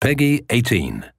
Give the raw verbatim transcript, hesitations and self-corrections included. Peggy eighteen.